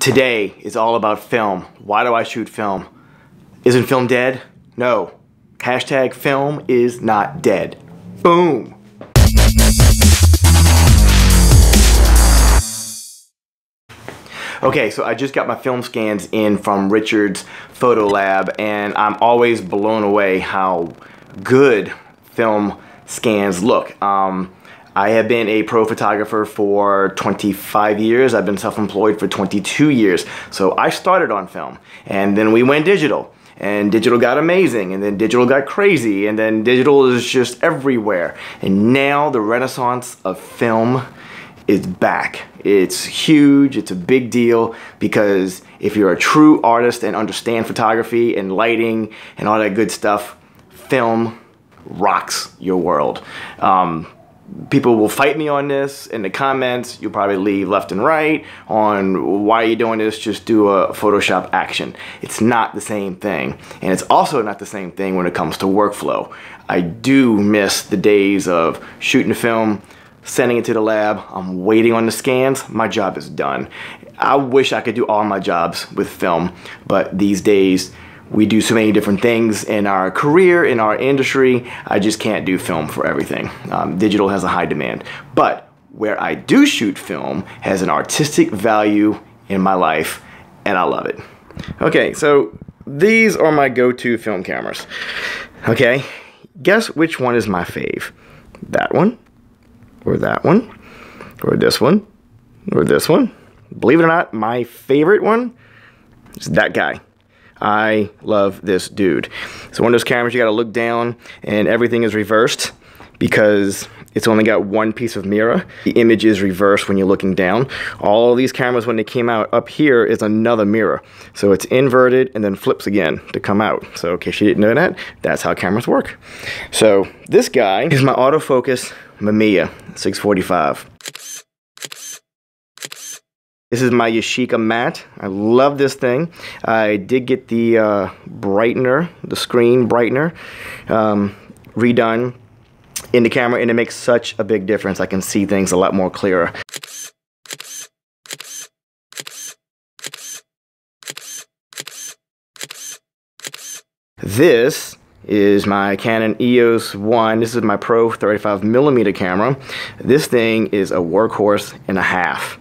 Today is all about film. Why do I shoot film? Isn't film dead? No. Hashtag film is not dead. Boom. Okay, so I just got my film scans in from Richard's photo lab, and I'm always blown away how good film scans look. I have been a pro photographer for 25 years. I've been self-employed for 22 years. So I started on film, and then we went digital, and digital got amazing, and then digital got crazy, and then digital is just everywhere. And now the renaissance of film is back. It's huge, it's a big deal, because if you're a true artist and understand photography and lighting and all that good stuff, film rocks your world. People will fight me on this in the comments. You'll probably leave left and right on why are you doing this, just do a Photoshop action. It's not the same thing. And it's also not the same thing when it comes to workflow. I do miss the days of shooting a film, sending it to the lab, I'm waiting on the scans, my job is done. I wish I could do all my jobs with film, but these days we do so many different things in our career, in our industry. I just can't do film for everything. Digital has a high demand. But where I do shoot film has an artistic value in my life, and I love it. Okay, so these are my go-to film cameras. Okay, guess which one is my fave? That one, or that one, or this one, or this one. Believe it or not, my favorite one is that guy. I love this dude. It's one of those cameras you gotta look down and everything is reversed because it's only got one piece of mirror. The image is reversed when you're looking down. All these cameras when they came out, up here is another mirror. So it's inverted and then flips again to come out. So in case you didn't know that, that's how cameras work. So this guy is my autofocus Mamiya 645. This is my Yashica mat. I love this thing. I did get the brightener, the screen brightener, redone in the camera, and it makes such a big difference. I can see things a lot more clearer. This is my Canon EOS One. This is my Pro 35mm camera. This thing is a workhorse and a half.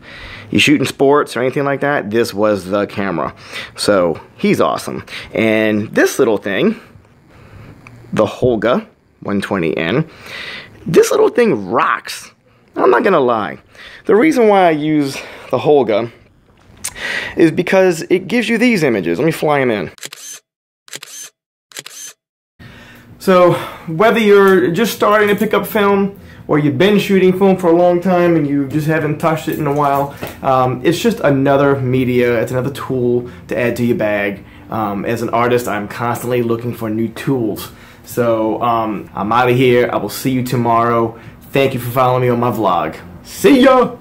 You shooting sports or anything like that, this was the camera. So he's awesome. And this little thing, the Holga 120N, this little thing rocks. I'm not gonna lie. The reason why I use the Holga is because it gives you these images. Let me fly them in. So whether you're just starting to pick up film, or you've been shooting film for a long time and you just haven't touched it in a while, it's just another media, it's another tool to add to your bag. As an artist, I'm constantly looking for new tools. So I'm out of here. I will see you tomorrow. Thank you for following me on my vlog. See ya!